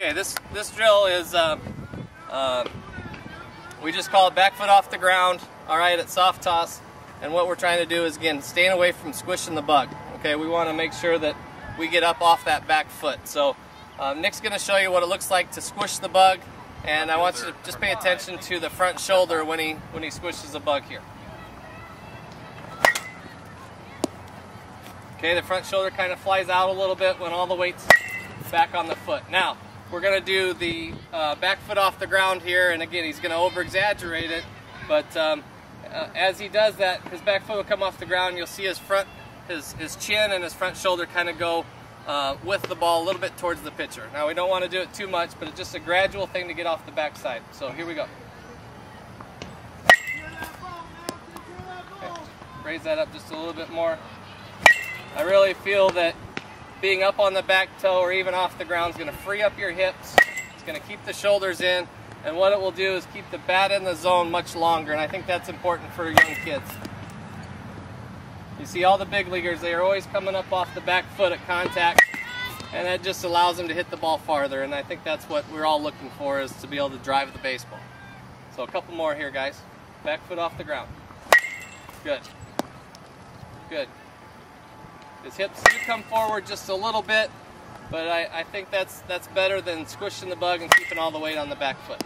Okay, this drill is, we just call it back foot off the ground, alright, at soft toss. And what we're trying to do is, again, staying away from squishing the bug. Okay, we want to make sure that we get up off that back foot. So Nick's going to show you what it looks like to squish the bug, and I want you to just pay attention to the front shoulder when he squishes the bug here. Okay, the front shoulder kind of flies out a little bit when all the weight's back on the foot. Now, we're going to do the back foot off the ground here, and again, he's going to over-exaggerate it, but as he does that, his back foot will come off the ground. You'll see his chin and his front shoulder kind of go with the ball a little bit towards the pitcher. Now, we don't want to do it too much, but it's just a gradual thing to get off the backside. So here we go. Okay, raise that up just a little bit more. I really feel that being up on the back toe or even off the ground is going to free up your hips. It's going to keep the shoulders in, and what it will do is keep the bat in the zone much longer, and I think that's important for young kids. You see all the big leaguers, they are always coming up off the back foot at contact, and that just allows them to hit the ball farther, and I think that's what we're all looking for, is to be able to drive the baseball. So a couple more here, guys. Back foot off the ground. Good. Good. His hips do come forward just a little bit, but I think that's better than squishing the bug and keeping all the weight on the back foot.